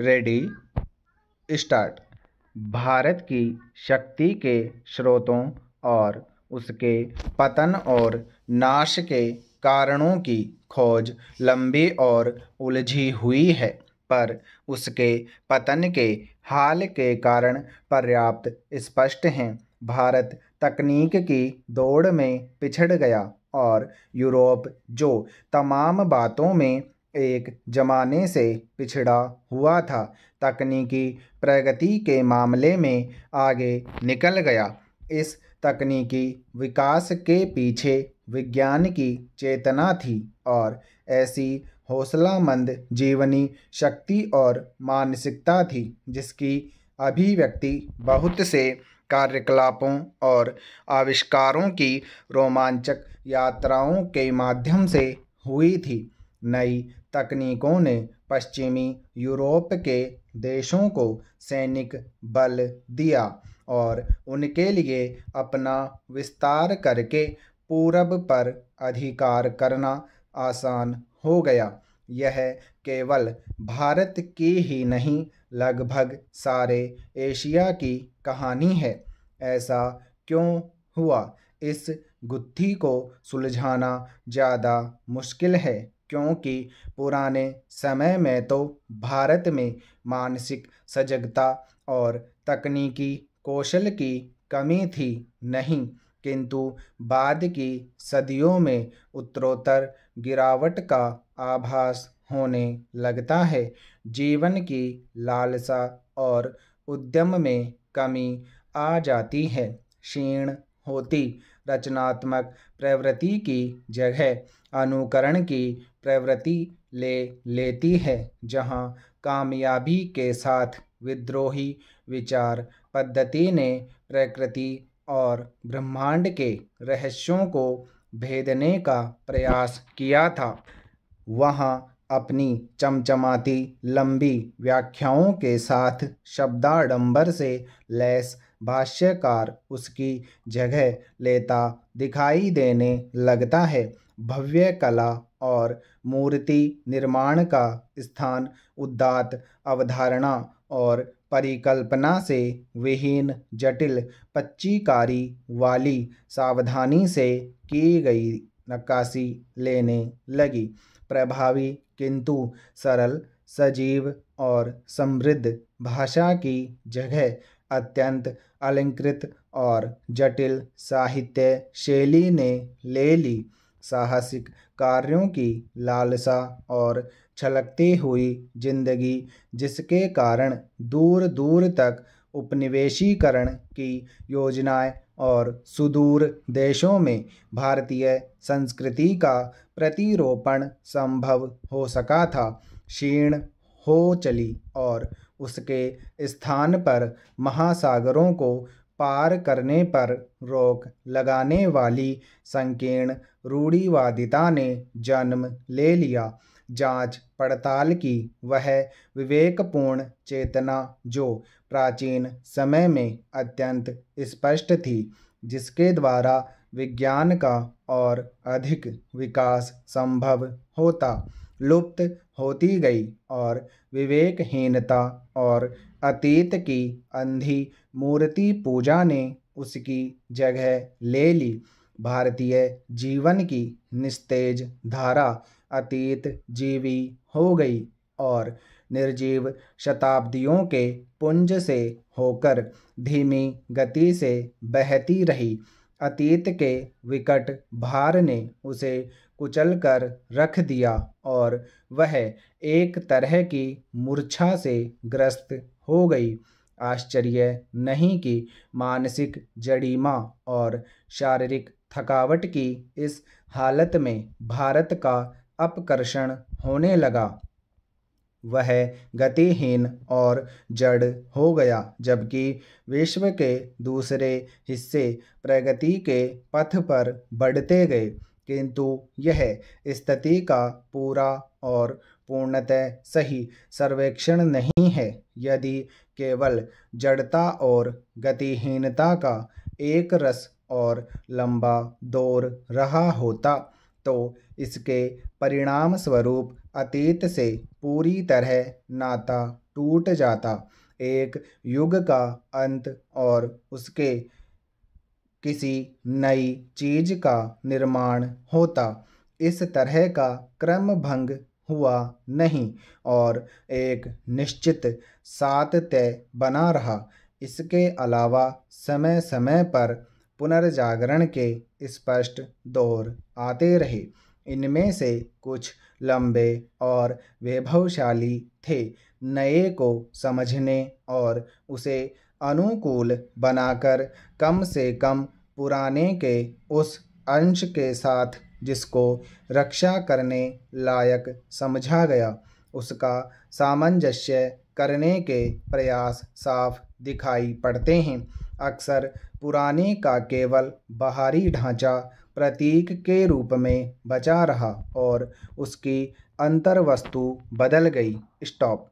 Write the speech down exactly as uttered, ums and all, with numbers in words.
Ready start. Bharat की शक्ति के स्रोतों और उसके पतन और नाश के कारणों की खोज लंबी और उलझी हुई है, पर उसके पतन के हाल के कारण पर्याप्त स्पष्ट हैं। भारत तकनीक की दौड़ में पिछड़ गया और यूरोप, जो तमाम बातों में एक जमाने से पिछड़ा हुआ था, तकनीकी प्रगति के मामले में आगे निकल गया। इस तकनीकी विकास के पीछे विज्ञान की चेतना थी और ऐसी हौसलामंद जीवनी शक्ति और मानसिकता थी जिसकी अभिव्यक्ति बहुत से कार्यकलापों और आविष्कारों की रोमांचक यात्राओं के माध्यम से हुई थी। नई तकनीकों ने पश्चिमी यूरोप के देशों को सैनिक बल दिया और उनके लिए अपना विस्तार करके पूरब पर अधिकार करना आसान हो गया। यह केवल भारत की ही नहीं, लगभग सारे एशिया की कहानी है। ऐसा क्यों हुआ? इस गुत्थी को सुलझाना ज़्यादा मुश्किल है, क्योंकि पुराने समय में तो भारत में मानसिक सजगता और तकनीकी कौशल की कमी थी नहीं, किंतु बाद की सदियों में उत्तरोत्तर गिरावट का आभास होने लगता है। जीवन की लालसा और उद्यम में कमी आ जाती है। क्षीण होती रचनात्मक प्रवृत्ति की जगह अनुकरण की प्रवृत्ति ले लेती है, जहाँ कामयाबी के साथ विद्रोही विचार पद्धति ने प्रकृति और ब्रह्मांड के रहस्यों को भेदने का प्रयास किया था। वहाँ अपनी चमचमाती लंबी व्याख्याओं के साथ शब्दाडंबर से लैस भाष्यकार उसकी जगह लेता दिखाई देने लगता है। भव्य कला और मूर्ति निर्माण का स्थान उदात्त अवधारणा और परिकल्पना से विहीन, जटिल पच्चीकारी वाली सावधानी से की गई नक्काशी लेने लगी। प्रभावी किंतु सरल, सजीव और समृद्ध भाषा की जगह अत्यंत अलंकृत और जटिल साहित्य शैली ने ले ली। साहसिक कार्यों की लालसा और छलकती हुई जिंदगी, जिसके कारण दूर दूर तक उपनिवेशीकरण की योजनाएं और सुदूर देशों में भारतीय संस्कृति का प्रतिरोपण संभव हो सका था, क्षीण हो चली और उसके स्थान पर महासागरों को पार करने पर रोक लगाने वाली संकीर्ण रूढ़िवादिता ने जन्म ले लिया। जांच पड़ताल की वह विवेकपूर्ण चेतना जो प्राचीन समय में अत्यंत स्पष्ट थी, जिसके द्वारा विज्ञान का और अधिक विकास संभव होता, लुप्त होती गई और विवेकहीनता और अतीत की अंधी मूर्ति पूजा ने उसकी जगह ले ली। भारतीय जीवन की निस्तेज धारा अतीत जीवी हो गई और निर्जीव शताब्दियों के पुंज से होकर धीमी गति से बहती रही। अतीत के विकट भार ने उसे कुचल कर रख दिया और वह एक तरह की मूर्छा से ग्रस्त हो गई। आश्चर्य नहीं कि मानसिक जड़ीमा और शारीरिक थकावट की इस हालत में भारत का अपकर्षण होने लगा। वह गतिहीन और जड़ हो गया, जबकि विश्व के दूसरे हिस्से प्रगति के पथ पर बढ़ते गए। किंतु यह स्थिति का पूरा और पूर्णतः सही सर्वेक्षण नहीं है। यदि केवल जड़ता और गतिहीनता का एक रस और लंबा दौर रहा होता, तो इसके परिणाम स्वरूप अतीत से पूरी तरह नाता टूट जाता, एक युग का अंत और उसके किसी नई चीज़ का निर्माण होता। इस तरह का क्रम भंग हुआ नहीं और एक निश्चित सातत्य बना रहा। इसके अलावा समय समय पर पुनर्जागरण के स्पष्ट दौर आते रहे। इनमें से कुछ लंबे और वैभवशाली थे। नए को समझने और उसे अनुकूल बनाकर कम से कम पुराने के उस अंश के साथ जिसको रक्षा करने लायक समझा गया, उसका सामंजस्य करने के प्रयास साफ दिखाई पड़ते हैं। अक्सर पुराने का केवल बाहरी ढांचा प्रतीक के रूप में बचा रहा और उसकी अंतर्वस्तु बदल गई। स्टॉप।